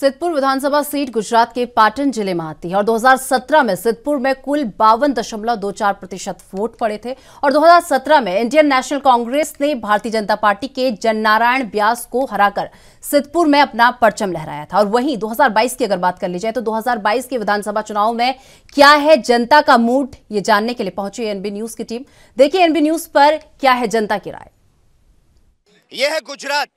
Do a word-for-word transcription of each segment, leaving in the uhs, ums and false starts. सिद्धपुर विधानसभा seat Gujarat के पाटन जिले में आती है और दो हज़ार सत्रह में सिद्धपुर में कुल बावन दशमलव दो चार प्रतिशत वोट पड़े थे और दो हज़ार सत्रह में इंडियन नेशनल कांग्रेस ने भारतीय जनता पार्टी के जयनारायण व्यास को हराकर सिद्धपुर में अपना परचम लहराया था। और वहीं दो हज़ार बाईस की अगर बात कर ली जाए तो दो हज़ार बाईस के विधानसभा चुनाव में क्या है जनता का मूड, ये जानने के लिए पहुंची एनबी न्यूज की टीम। देखिए एनबी न्यूज पर क्या है जनता की राय। यह है गुजरात,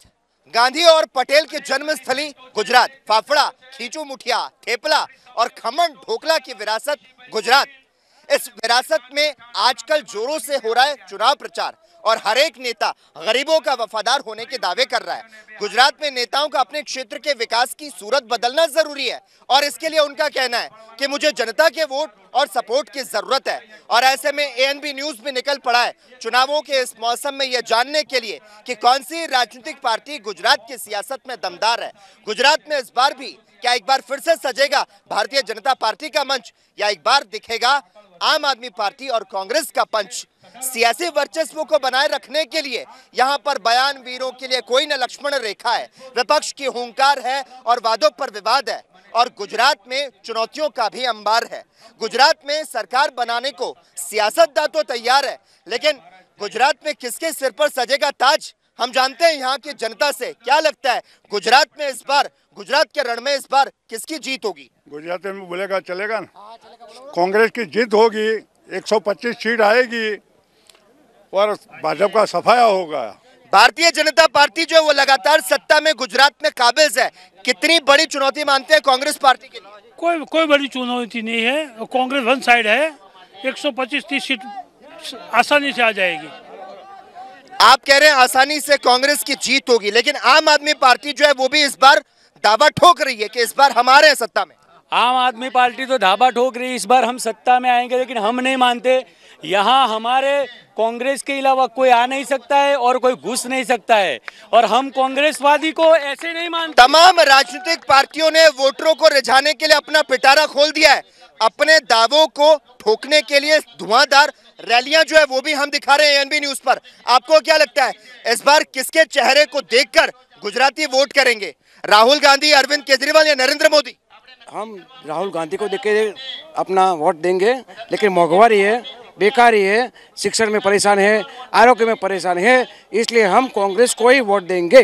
गांधी और पटेल की जन्मस्थली गुजरात। फाफड़ा, खींचू मुठिया, थेपला और खमन ढोकला की विरासत गुजरात। इस विरासत में आजकल जोरों से हो रहा है चुनाव प्रचार और हर एक नेता गरीबों का वफादार होने के दावे कर रहा है। गुजरात में नेताओं का अपने क्षेत्र के विकास की सूरत बदलना जरूरी है और इसके लिए उनका कहना है कि मुझे जनता के वोट और सपोर्ट की जरूरत है। और ऐसे में एएनबी न्यूज भी निकल पड़ा है चुनावों के इस मौसम में यह जानने के लिए कि कौन सी राजनीतिक पार्टी गुजरात की सियासत में दमदार है। गुजरात में इस बार भी क्या एक बार फिर से सजेगा भारतीय जनता पार्टी का मंच या एक बार दिखेगा आम आदमी पार्टी और कांग्रेस का पंच। सियासी वर्चस्व को बनाए रखने के लिए यहाँ पर बयान वीरों के लिए कोई न लक्ष्मण रेखा है, विपक्ष की हुंकार है और वादों पर विवाद है। और गुजरात में चुनौतियों का भी अंबार है। गुजरात में सरकार बनाने को सियासतदान तो तैयार है, लेकिन गुजरात में किसके सिर पर सजेगा ताज, हम जानते हैं यहाँ की जनता से। क्या लगता है गुजरात में इस बार, गुजरात के रण में इस बार किसकी जीत होगी? गुजरात में बोलेगा चलेगा ना, कांग्रेस की जीत होगी। एक सौ पच्चीस सीट आएगी और भाजपा का सफाया होगा। भारतीय जनता पार्टी जो वो लगातार सत्ता में गुजरात में काबिज है, कितनी बड़ी चुनौती मानते हैं कांग्रेस पार्टी के लिए? कोई कोई बड़ी चुनौती नहीं है, कांग्रेस वन साइड है। एक सौ पच्चीस तीस सीट आसानी से आ जाएगी। आप कह रहे हैं आसानी से कांग्रेस की जीत होगी, लेकिन आम आदमी पार्टी जो है वो भी इस बार दावा ठोक रही है कि इस बार हमारे हैं सत्ता में। आम आदमी पार्टी तो दावा ठोक रही है इस बार हम सत्ता में आएंगे, लेकिन हम नहीं मानते। यहाँ हमारे कांग्रेस के अलावा कोई आ नहीं सकता है और कोई घुस नहीं सकता है और हम कांग्रेसवादी को ऐसे नहीं मानते। तमाम राजनीतिक पार्टियों ने वोटरों को रिझाने के लिए अपना पिटारा खोल दिया है। अपने दावों को ठोकने के लिए धुआंधार रैलियां जो है वो भी हम दिखा रहे हैं एएनबी न्यूज पर। आपको क्या लगता है इस बार किसके चेहरे को देखकर गुजराती वोट करेंगे, राहुल गांधी, अरविंद केजरीवाल या नरेंद्र मोदी? हम राहुल गांधी को देख के अपना वोट देंगे, लेकिन महंगाई है, बेकारी है, शिक्षण में परेशान है, आरोग्य में परेशान है, इसलिए हम कांग्रेस को ही वोट देंगे।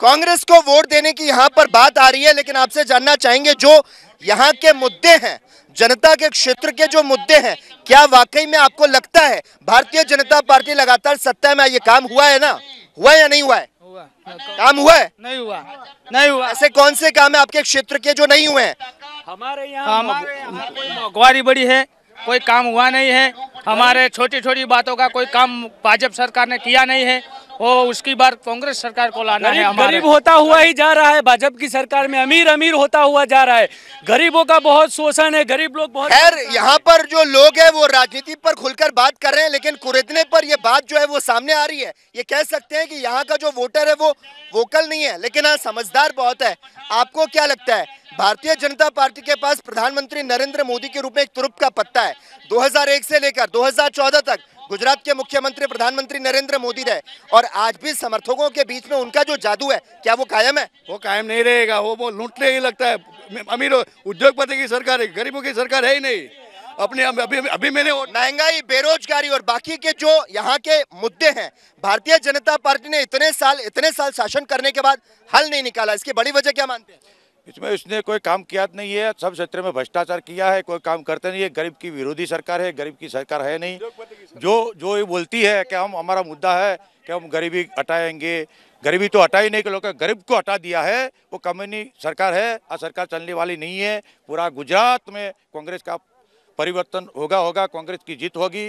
कांग्रेस को वोट देने की यहाँ पर बात आ रही है, लेकिन आपसे जानना चाहेंगे जो यहाँ के मुद्दे हैं, जनता के क्षेत्र के जो मुद्दे हैं, क्या वाकई में आपको लगता है भारतीय जनता पार्टी लगातार सत्ता में, ये काम हुआ है ना, हुआ या नहीं हुआ है? हुआ। काम हुआ है? नहीं हुआ, नहीं हुआ। ऐसे कौन से काम है आपके क्षेत्र के जो नहीं हुए हैं? हमारे यहाँ महंगाई बड़ी है, कोई काम हुआ नहीं है। हमारे छोटी छोटी बातों का कोई काम भाजपा सरकार ने किया नहीं है, वो उसकी बार कांग्रेस सरकार को लाना है। हमारे गरीब होता हुआ ही जा रहा है, भाजपा की सरकार में अमीर अमीर होता हुआ जा रहा है, गरीबों का बहुत शोषण है, गरीब लोग बहुत। खैर यहाँ पर जो लोग हैं वो राजनीति पर खुलकर बात कर रहे हैं, लेकिन कुरेदने पर ये बात जो है वो सामने आ रही है। ये कह सकते हैं कि यहाँ का जो वोटर है वो वोकल नहीं है, लेकिन हाँ समझदार बहुत है। आपको क्या लगता है भारतीय जनता पार्टी के पास प्रधानमंत्री नरेंद्र मोदी के रूप में एक तुरप का पत्ता है। दो हज़ार एक से लेकर दो हज़ार चौदह तक गुजरात के मुख्यमंत्री प्रधानमंत्री नरेंद्र मोदी रहे और आज भी समर्थकों के बीच में उनका जो जादू है, क्या वो कायम है? वो कायम नहीं रहेगा, वो वो लूटने ही लगता है। अमीरों उद्योगपति की सरकार है, गरीबों की सरकार है ही नहीं। अपने अभी अभी मैंने महंगाई, बेरोजगारी और बाकी के जो यहाँ के मुद्दे हैं, भारतीय जनता पार्टी ने इतने साल इतने साल शासन करने के बाद हल नहीं निकाला। इसकी बड़ी वजह क्या मानते हैं? इसमें इसने कोई काम किया नहीं है, सब क्षेत्र में भ्रष्टाचार किया है, कोई काम करते नहीं है। गरीब की विरोधी सरकार है, गरीब की सरकार है नहीं। जो जो ये बोलती है कि हम, हमारा मुद्दा है कि हम गरीबी हटाएंगे, गरीबी तो हटा ही नहीं, कि लोग गरीब को हटा दिया है। वो कम्युनिस्ट सरकार है और सरकार चलने वाली नहीं है। पूरा गुजरात में कांग्रेस का परिवर्तन होगा होगा कांग्रेस की जीत होगी।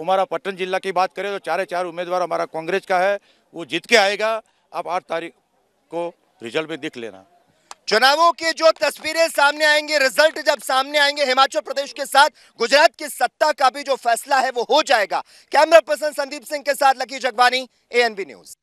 हमारा पटन जिला की बात करें तो चारे चार उम्मीदवार हमारा कांग्रेस का है, वो जीत के आएगा। आप आठ तारीख को रिजल्ट में देख लेना। चुनावों की जो तस्वीरें सामने आएंगी, रिजल्ट जब सामने आएंगे, हिमाचल प्रदेश के साथ गुजरात की सत्ता का भी जो फैसला है वो हो जाएगा। कैमरा पर्सन संदीप सिंह के साथ लकी जगवानी, एएनबी न्यूज।